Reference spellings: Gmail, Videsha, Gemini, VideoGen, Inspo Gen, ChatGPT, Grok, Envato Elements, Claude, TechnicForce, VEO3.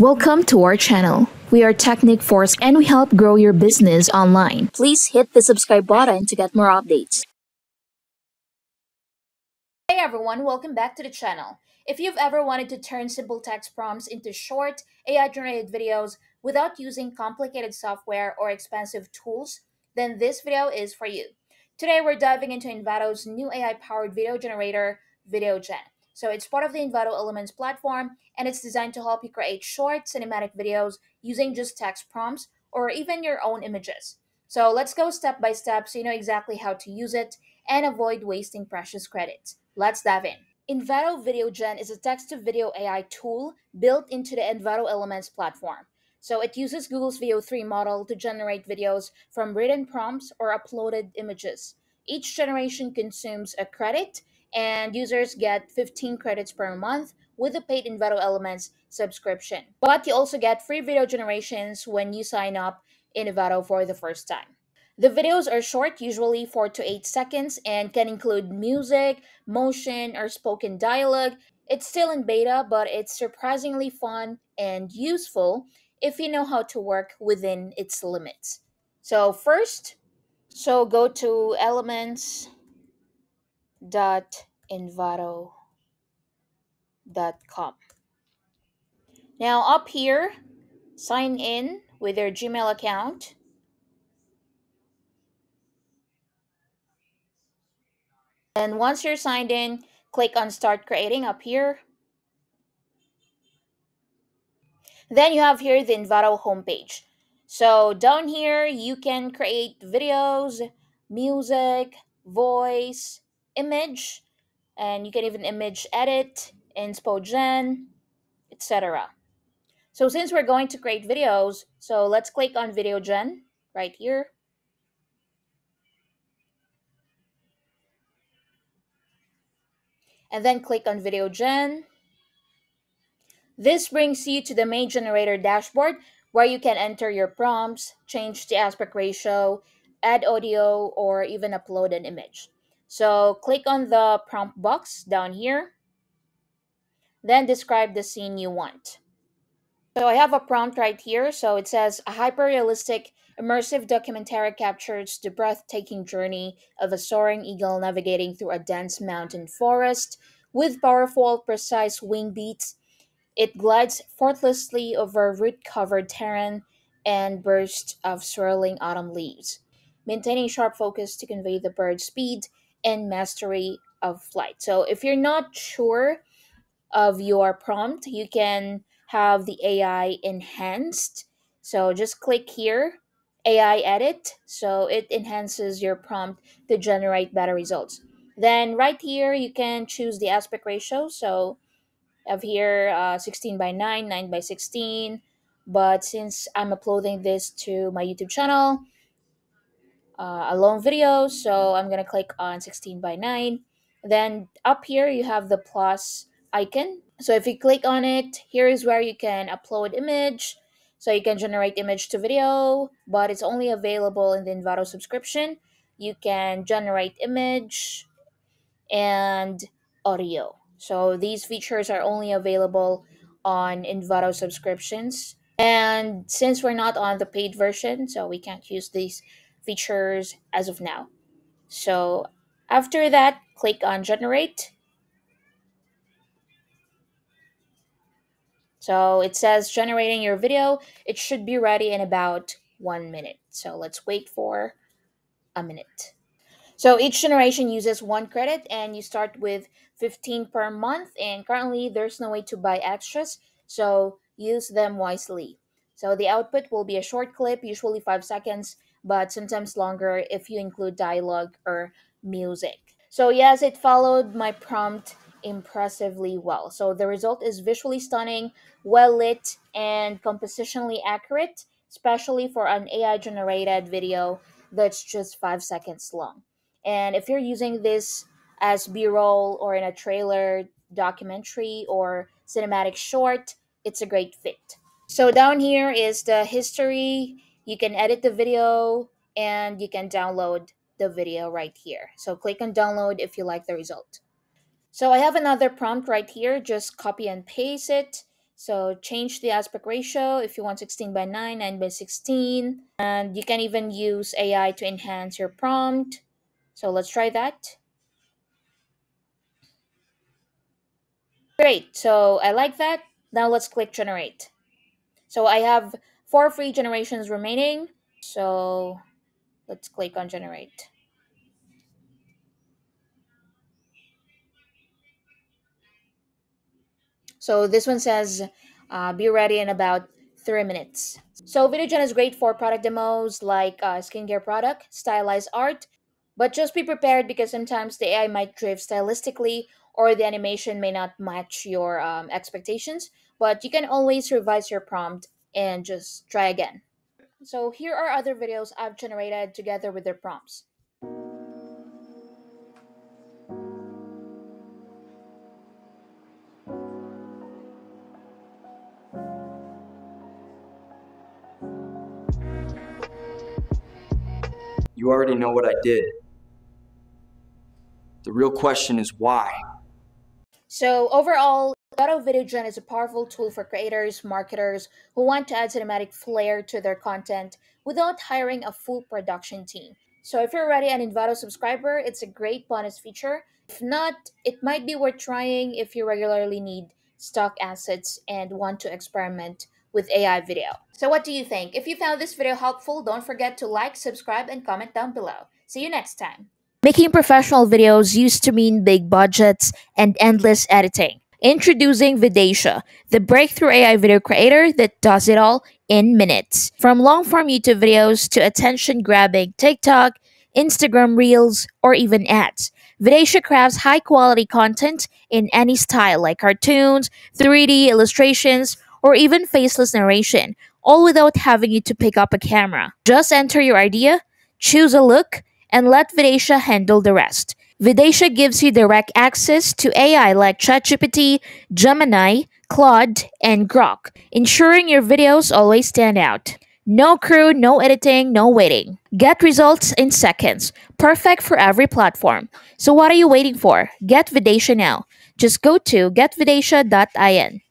Welcome to our channel. We are TechnicForce and we help grow your business online. Please hit the subscribe button to get more updates. Hey everyone, welcome back to the channel. If you've ever wanted to turn simple text prompts into short, AI-generated videos without using complicated software or expensive tools, then this video is for you. Today we're diving into Envato's new AI-powered video generator, VideoGen. So it's part of the Envato Elements platform, and it's designed to help you create short cinematic videos using just text prompts or even your own images. So let's go step by step so you know exactly how to use it and avoid wasting precious credits. Let's dive in. Envato VideoGen is a text-to-video AI tool built into the Envato Elements platform. So it uses Google's VEO3 model to generate videos from written prompts or uploaded images. Each generation consumes a credit, and users get 15 credits per month with a paid Envato Elements subscription. But you also get free video generations when you sign up in Envato for the first time. The videos are short, usually 4 to 8 seconds, and can include music, motion, or spoken dialogue. It's still in beta, but it's surprisingly fun and useful if you know how to work within its limits. So first, go to elements.envato.com. Now up here, sign in with your Gmail account. And once you're signed in, click on Start Creating up here. Then you have here the Envato homepage. So down here, you can create videos, music, voice, image, and you can even image edit, Inspo Gen, etc. So since we're going to create videos, so let's click on VideoGen right here. And then click on VideoGen. This brings you to the main generator dashboard where you can enter your prompts, change the aspect ratio, add audio, or even upload an image. So click on the prompt box down here. Then describe the scene you want. So I have a prompt right here. So it says, a hyper-realistic immersive documentary captures the breathtaking journey of a soaring eagle navigating through a dense mountain forest. With powerful, precise wing beats, it glides effortlessly over root-covered terrain and bursts of swirling autumn leaves, maintaining sharp focus to convey the bird's speed and mastery of flight. So if you're not sure of your prompt, you can have the AI enhanced. So just click here, AI edit. So it enhances your prompt to generate better results. Then right here, you can choose the aspect ratio. So up here 16:9, 9:16, but since I'm uploading this to my YouTube channel, a long video, so I'm gonna click on 16:9. Then up here you have the plus icon, so if you click on it, here is where you can upload image. So you can generate image to video, but it's only available in the Envato subscription. You can generate image and audio. So these features are only available on Envato subscriptions. And since we're not on the paid version, so we can't use these features as of now. So after that, click on Generate. So it says generating your video. It should be ready in about 1 minute. So let's wait for a minute. So each generation uses 1 credit, and you start with 15 per month, and currently there's no way to buy extras, so use them wisely. So the output will be a short clip, usually 5 seconds, but sometimes longer if you include dialogue or music. So yes, it followed my prompt impressively well. So the result is visually stunning, well lit, and compositionally accurate, especially for an AI-generated video that's just 5 seconds long. And if you're using this as B-roll or in a trailer, documentary, or cinematic short, it's a great fit. So down here is the history. You can edit the video and you can download the video right here. So click on download if you like the result. So I have another prompt right here. Just copy and paste it. So change the aspect ratio if you want 16:9, 9:16. And you can even use AI to enhance your prompt. So let's try that. Great, so I like that. Now let's click generate. So I have 4 free generations remaining. So let's click on generate. So this one says, be ready in about 3 minutes. So VideoGen is great for product demos like skincare product, stylized art, but just be prepared because sometimes the AI might drift stylistically or the animation may not match your expectations, but you can always revise your prompt and just try again. So here are other videos I've generated together with their prompts. You already know what I did. The real question is why. So overall, Envato VideoGen is a powerful tool for creators, marketers who want to add cinematic flair to their content without hiring a full production team. So if you're already an Envato subscriber, it's a great bonus feature. If not, it might be worth trying if you regularly need stock assets and want to experiment with AI video. So what do you think? If you found this video helpful, don't forget to like, subscribe, and comment down below. See you next time. Making professional videos used to mean big budgets and endless editing. Introducing Videsha, the breakthrough AI video creator that does it all in minutes. From long-form YouTube videos to attention-grabbing TikTok, Instagram Reels, or even ads, Videsha crafts high-quality content in any style like cartoons, 3D illustrations, or even faceless narration, all without having you to pick up a camera. Just enter your idea, choose a look, and let Videsha handle the rest. Videsha gives you direct access to AI like ChatGPT, Gemini, Claude, and Grok, ensuring your videos always stand out. No crew, no editing, no waiting. Get results in seconds. Perfect for every platform. So what are you waiting for? Get Videsha now. Just go to getvidesha.in.